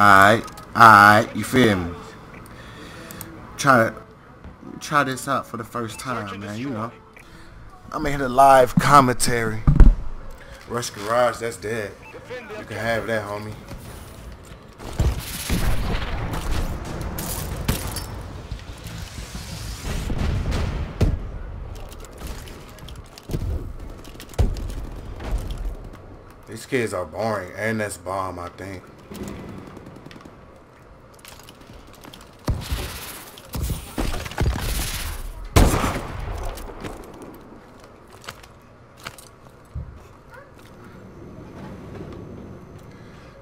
Alright, you feel me? Try this out for the first time, man, you know. I'm in here live commentary. Rush Garage, that's dead. You can have that, homie. These kids are boring, and that's bomb, I think.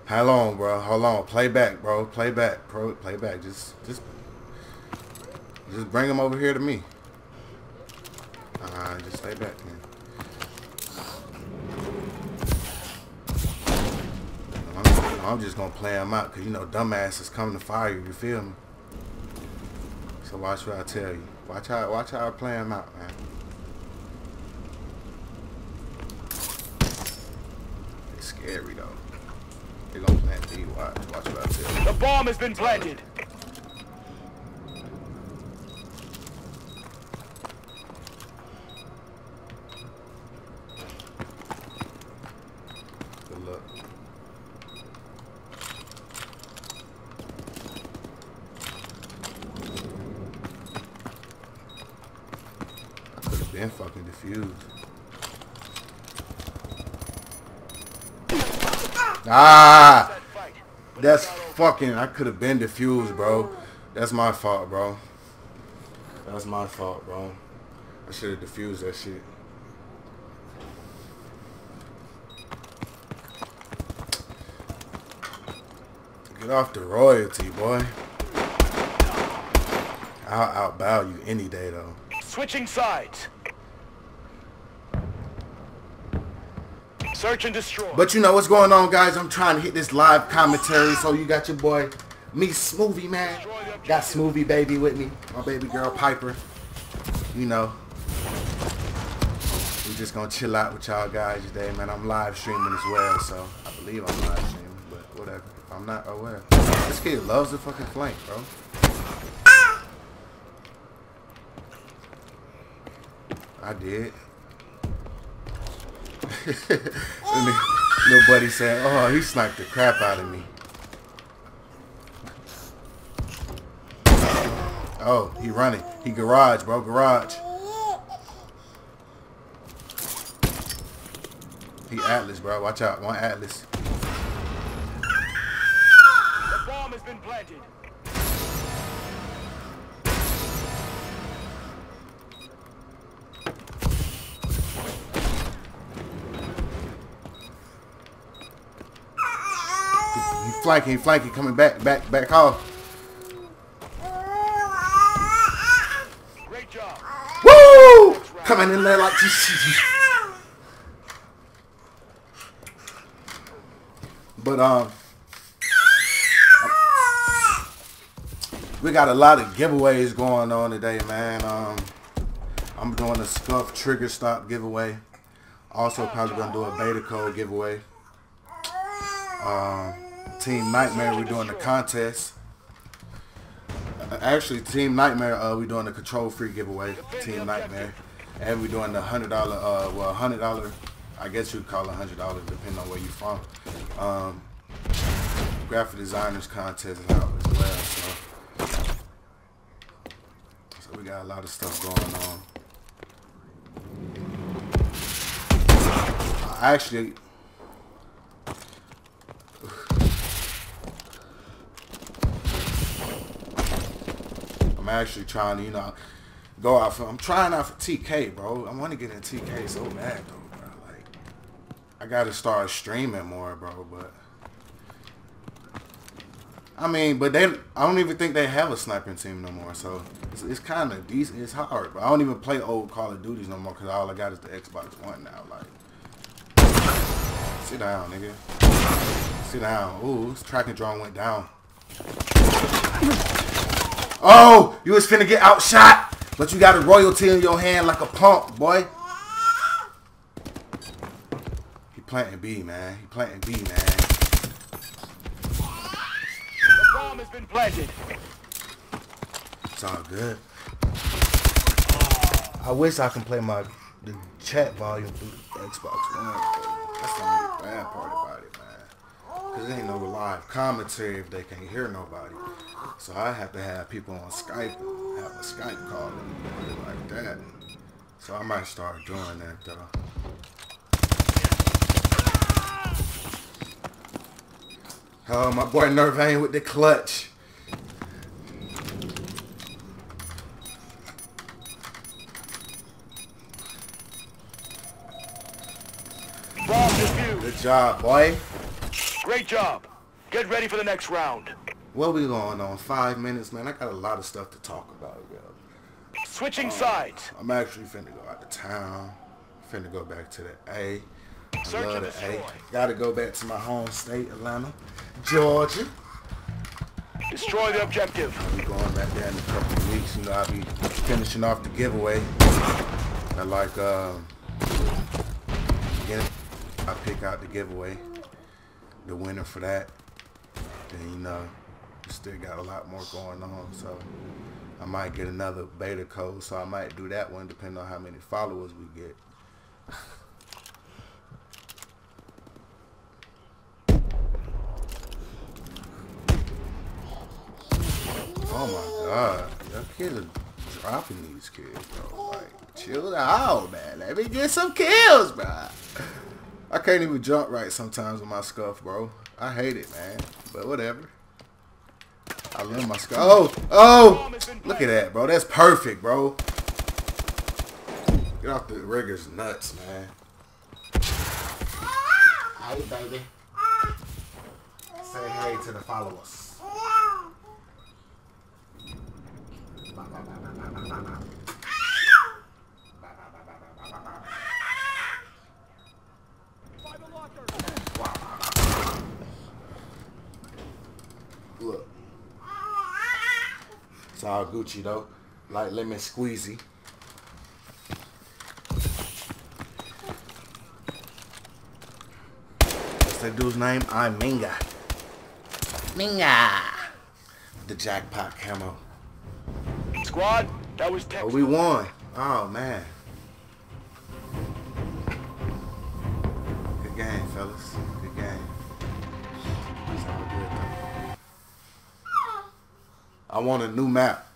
Hold on, bro. Hold on. Play back, bro. Play back, bro. Play back. Just bring him over here to me. Just stay back, man. I'm just gonna play him out, cause you know dumbass is coming to fire you. You feel me? So why should I tell you? Watch how I play him out, man. It's scary though. They're gonna plant D. Watch what I tell you. The bomb has been planted. Good luck. I could have been fucking defused. Ah, that's fucking, I could have been defused, bro. That's my fault, bro. That's my fault, bro. I should have defused that shit. Get off the royalty, boy. I'll outbow you any day, though. Switching sides. Search and destroy. But you know what's going on, guys. I'm trying to hit this live commentary. So you got your boy, me Smoovy, man. Got Smoovy baby with me. My baby girl Piper. You know. We're just gonna chill out with y'all guys today, man. I'm live streaming as well, so I believe I'm live streaming, but whatever. I'm not aware. This kid loves the fucking flank, bro. I did. Little buddy said, oh, he sniped the crap out of me. Oh, he running. He garage, bro. Garage. He Atlas, bro. Watch out. One Atlas. The bomb has been planted. Flanking, coming back off. Great job. Woo! Coming in there like this. But we got a lot of giveaways going on today, man. I'm doing a Scuff trigger stop giveaway. Also probably gonna do a beta code giveaway. Team Nightmare, we're doing the contest. Actually, Team Nightmare, we're doing the control free giveaway. Team Nightmare, and we're doing the $100. Well, $100. I guess you'd call it $100, depending on where you're from. Graphic designers contest is out as well. So we got a lot of stuff going on. Actually. I'm actually trying to, you know, go out for, I'm trying out for TK, bro. I want to get in TK so bad, though, bro. Like, I got to start streaming more, bro, but. I mean, but I don't even think they have a sniping team no more, so it's kind of decent. It's hard, but I don't even play old Call of Duties no more because all I got is the Xbox One now, like. Sit down, nigga. Sit down. Ooh, this tracking drone went down. Oh, you was finna get outshot, but you got a royalty in your hand like a pump, boy. He planting B, man. He planting B, man. bomb has been planted. It's all good. I wish I can play the chat volume through the Xbox One. That's the only bad part about it, man. Cause there ain't no live commentary if they can't hear nobody. So I have to have people on Skype, and have a Skype call and like that. So I might start doing that though. Oh, my boy Nervain with the clutch. Good job, boy. Great job. Get ready for the next round. What we going on? 5 minutes, man. I got a lot of stuff to talk about, yo. Switching sides. I'm actually finna go out of town. Finna go back to the A. I love the A. Gotta go back to my home state, Atlanta, Georgia. Destroy the objective. I'll be going back there in a couple of weeks. You know, I'll be finishing off the giveaway. I like, again, I pick out the giveaway, the winner for that. Then, you know, still got a lot more going on. So I might get another beta code. So I might do that one depending on how many followers we get. Oh my God, y'all kids are dropping these kids, bro. Like, chill out, man. Let me get some kills, bro. I can't even jump right sometimes with my scuff, bro. I hate it, man. But whatever. I love my scuff. Oh, oh! Look at that, bro. That's perfect, bro. Get off the rigger's nuts, man. Hey, baby. Say hey to the followers. Look, it's all Gucci though, like lemon squeezy. What's that dude's name? Minga. The jackpot camo. Squad, that was text. Oh, we won. Oh, man. Good game, fellas. Good game. It's all good, though. I want a new map.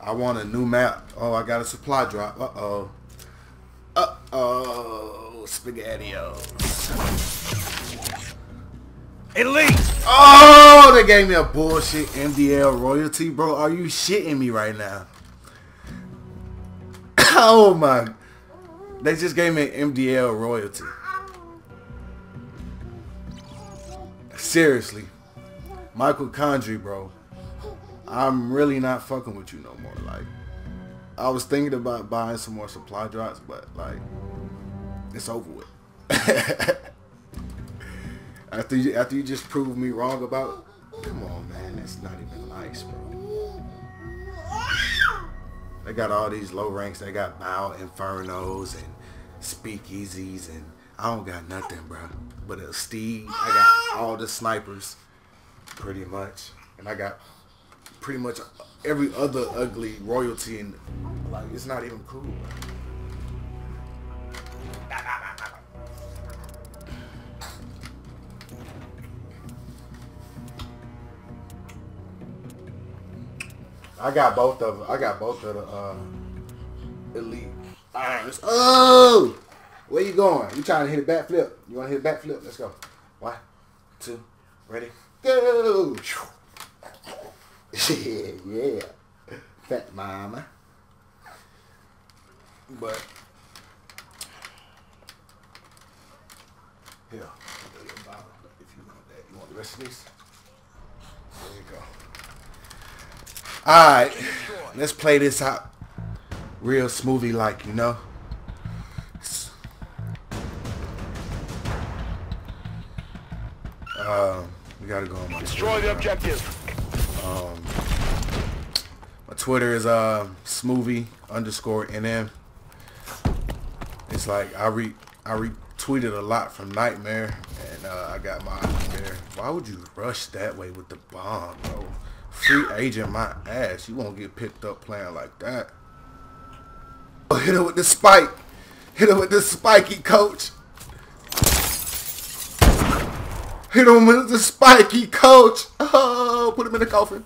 I want a new map. Oh, I got a supply drop. Uh-oh. Uh-oh. SpaghettiOs. Elite. Oh, they gave me a bullshit MDL royalty, bro. Are you shitting me right now? Oh my. They just gave me an MDL royalty. Seriously. Michael Condry, bro. I'm really not fucking with you no more. Like, I was thinking about buying some more supply drops, but like, it's over with. After you just proved me wrong about, come on, man, that's not even nice, bro. They got all these low ranks. They got Bow Infernos and Speakeasies, and I don't got nothing, bro. But a Steve, I got all the snipers, pretty much, and I got pretty much every other ugly royalty, and like, it's not even cool, bro. I got both of them. I got both of the elite irons. Oh! Where you going? You trying to hit a backflip? You want to hit a backflip? Let's go. 1, 2, ready, go! Yeah. Fat mama. But here, if you want that, you want the rest of these? There you go. Alright, let's play this out real Smoovy like, you know. We gotta go on my Destroy Twitter, the objective. My Twitter is Smoovy_NM. It's like I retweeted a lot from Nightmare, and right now. I got my eyes there. Why would you rush that way with the bomb, bro? Free agent my ass. You won't get picked up playing like that. Oh, hit her with the spike. Hit her with the spiky, coach. Hit him with the spiky, coach. Oh, put him in the coffin.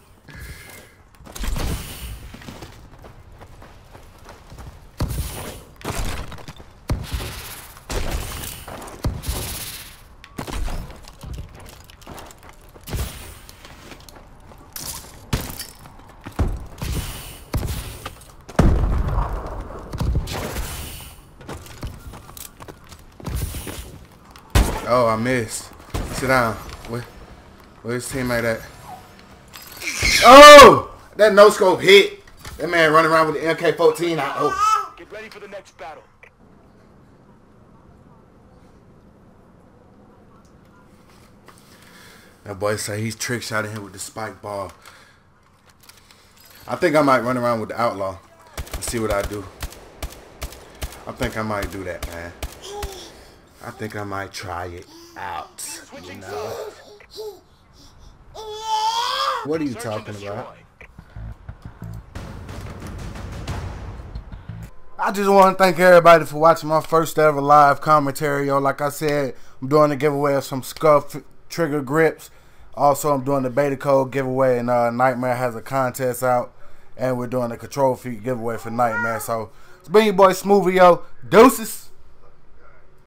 Oh, I missed. Sit down. Where's his teammate at? Oh! That no-scope hit. That man running around with the MK-14. I hope. Get ready for the next battle. That boy say he's trick-shotting him with the spike ball. I think I might run around with the outlaw and see what I do. I think I might do that, man. I think I might try it out. You know? What are you talking about? I just want to thank everybody for watching my first ever live commentary. Yo, like I said, I'm doing a giveaway of some Scuff trigger grips. Also, I'm doing the beta code giveaway, and Nightmare has a contest out. And we're doing a control freak giveaway for Nightmare. So, it's been your boy Smoovy, yo. Deuces.